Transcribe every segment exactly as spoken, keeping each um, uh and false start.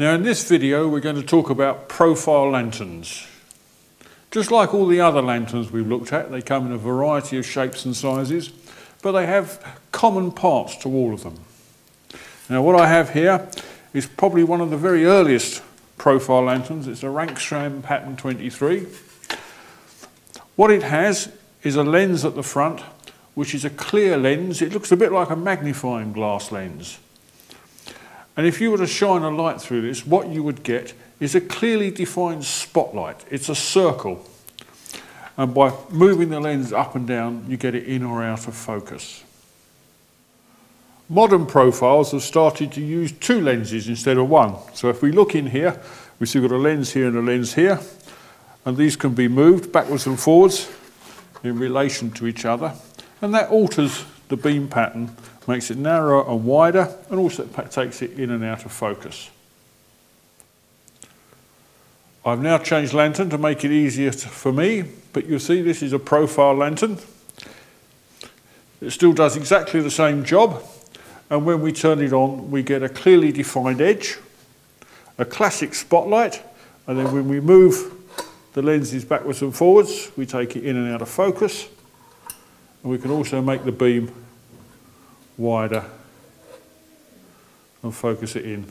Now in this video we're going to talk about profile lanterns. Just like all the other lanterns we've looked at, they come in a variety of shapes and sizes, but they have common parts to all of them. Now what I have here is probably one of the very earliest profile lanterns. It's a Rank Strand pattern twenty-three. What it has is a lens at the front, which is a clear lens. It looks a bit like a magnifying glass lens. And if you were to shine a light through this, what you would get is a clearly defined spotlight. It's a circle. And by moving the lens up and down, you get it in or out of focus. Modern profiles have started to use two lenses instead of one. So if we look in here, we see we've got a lens here and a lens here. And these can be moved backwards and forwards in relation to each other. And that alters the beam pattern, makes it narrower and wider, and also takes it in and out of focus. I've now changed lantern to make it easier for me, but you'll see this is a profile lantern. It still does exactly the same job, and when we turn it on we get a clearly defined edge, a classic spotlight, and then when we move the lenses backwards and forwards we take it in and out of focus, and we can also make the beam wider and focus it in.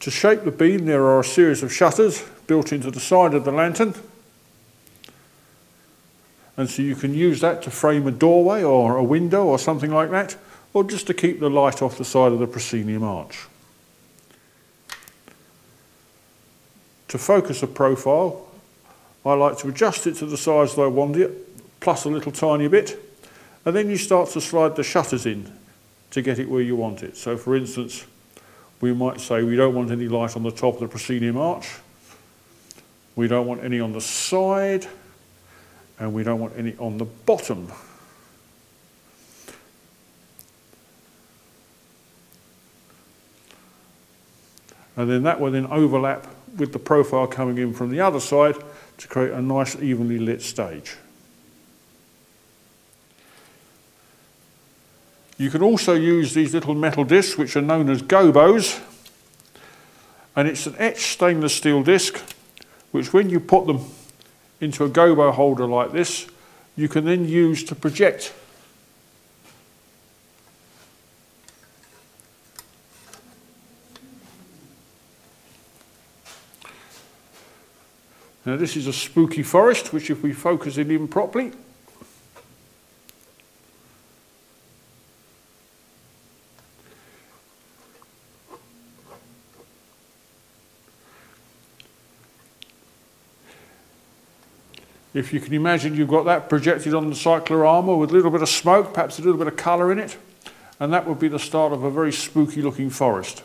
To shape the beam, there are a series of shutters built into the side of the lantern, and so you can use that to frame a doorway or a window or something like that, or just to keep the light off the side of the proscenium arch. To focus a profile, I like to adjust it to the size that I want it, plus a little tiny bit, and then you start to slide the shutters in to get it where you want it. So for instance, we might say we don't want any light on the top of the proscenium arch, we don't want any on the side, and we don't want any on the bottom. And then that will then overlap with the profile coming in from the other side to create a nice evenly lit stage. You can also use these little metal discs, which are known as gobos, and it's an etched stainless steel disc, which when you put them into a gobo holder like this, you can then use to project . Now this is a spooky forest, which if we focus it in properly, if you can imagine, you've got that projected on the cyclorama with a little bit of smoke, perhaps a little bit of colour in it, and that would be the start of a very spooky looking forest.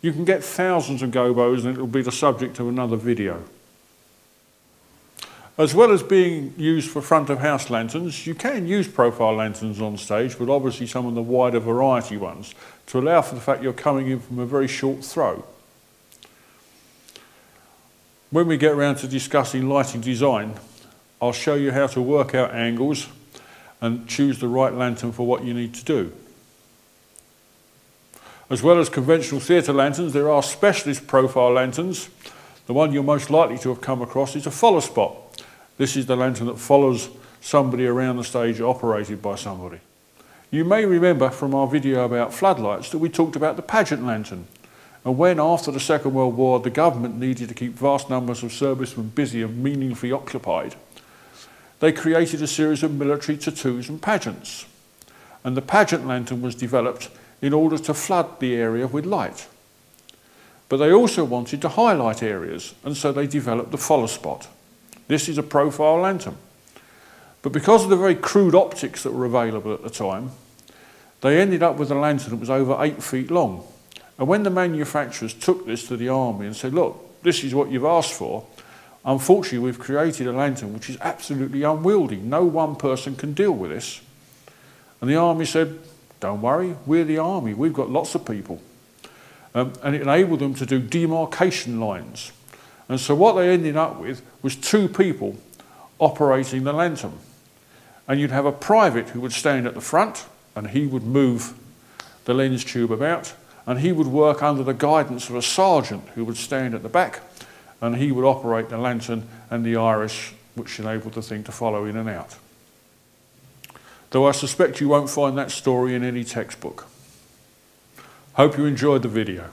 You can get thousands of gobos and it will be the subject of another video. As well as being used for front of house lanterns, you can use profile lanterns on stage, but obviously some of the wider variety ones, to allow for the fact you're coming in from a very short throw. When we get around to discussing lighting design, I'll show you how to work out angles and choose the right lantern for what you need to do. As well as conventional theatre lanterns, there are specialist profile lanterns. The one you're most likely to have come across is a follow spot. This is the lantern that follows somebody around the stage, operated by somebody. You may remember from our video about floodlights that we talked about the pageant lantern, and when after the Second World War the government needed to keep vast numbers of servicemen busy and meaningfully occupied, they created a series of military tattoos and pageants, and the pageant lantern was developed in order to flood the area with light. But they also wanted to highlight areas, and so they developed the follow spot. This is a profile lantern. But because of the very crude optics that were available at the time, they ended up with a lantern that was over eight feet long. And when the manufacturers took this to the army and said, look, this is what you've asked for, unfortunately we've created a lantern which is absolutely unwieldy. No one person can deal with this. And the army said, don't worry, we're the army, we've got lots of people. Um, and it enabled them to do demarcation lines. And so what they ended up with was two people operating the lantern. And you'd have a private who would stand at the front and he would move the lens tube about, and he would work under the guidance of a sergeant who would stand at the back, and he would operate the lantern and the iris, which enabled the thing to follow in and out. Though I suspect you won't find that story in any textbook. Hope you enjoyed the video.